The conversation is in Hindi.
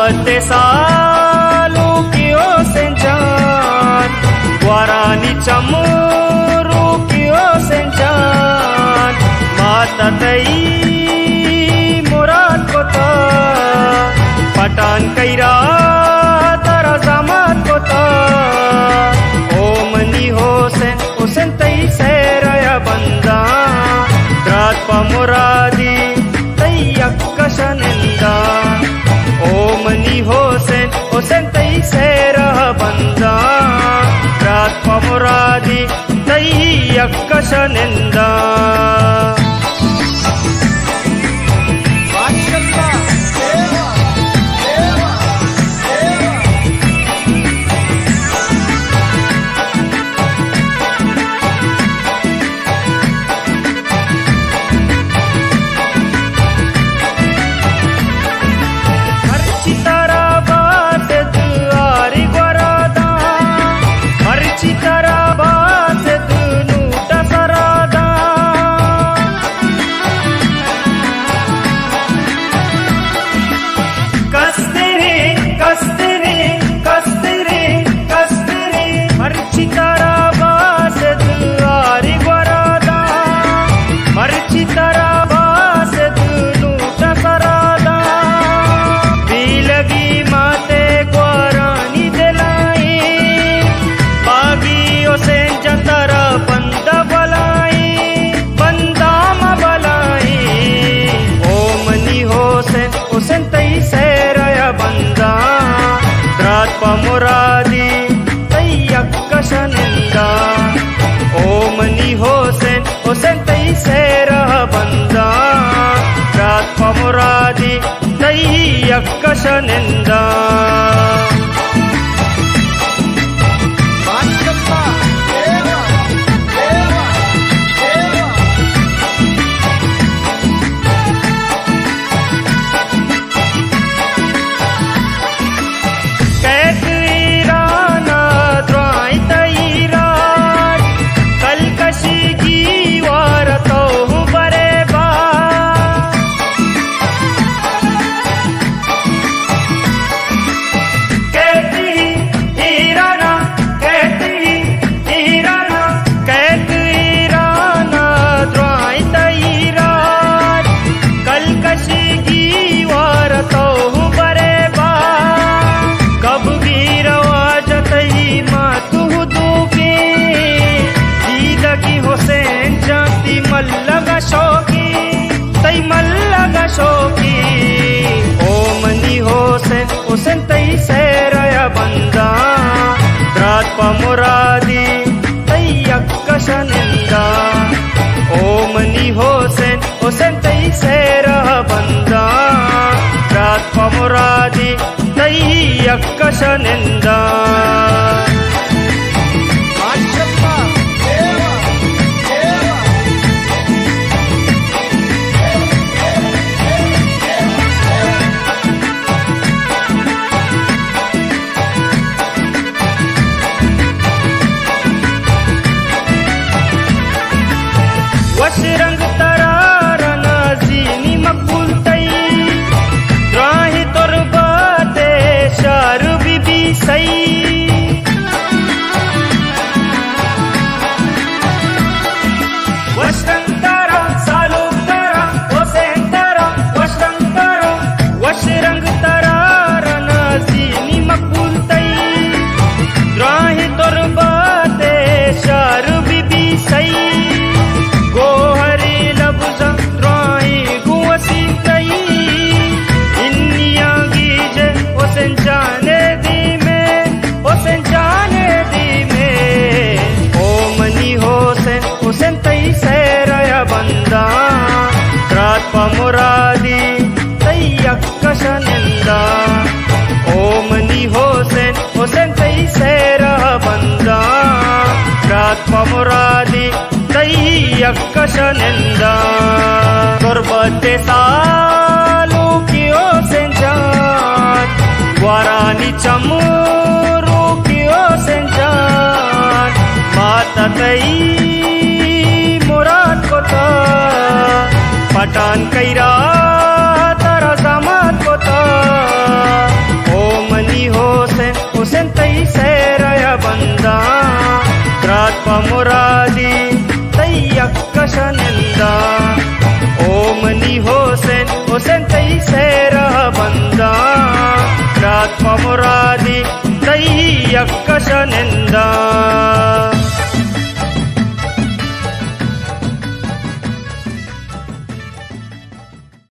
फतेह सालों की ओसें जान वारानी चमोरू की ओसें जान माता तई मुराद को ता पटान कईरा तारा जमात को ता ओमनी होसें हुसैन तई से रया बंदा रात पा मुरादी तई अक्कशनिंदा ओमनी होसेन हुसैन तई से रहा बंदा रात पा मुरादी तई अक्कशनिंदा मुरादी तई अक्कशनिंदा ओमनी होसेन हुसैन तई से रहा बंदा रात पा मुरादी तई अक्कशनिंदा हुसैन तई से रया बंदा रात पा मुरादी तई अक्कशनिंदा ओमनी होसेन हुसैन तई से रहा बंदा रात पा मुरादी तई अक्कशनिंदा रंग तरारा नाजीनी मकबूल तई राही तोर बाते शार बीबी सई वशरंग तारा सालो तारा हुसैन तारा वशरंग तारा वशरंग तरारा नाजीनी मकबूल तई राही तोर बाते शार बीबी सई मुरादी तई अक्कशनिंदा ओमनी होसेन हुसैन तई से रहा बंदा रात पा मुरादी तई अक्कशनिंदा तुरबते सालों की ओसें जान वारानी चमू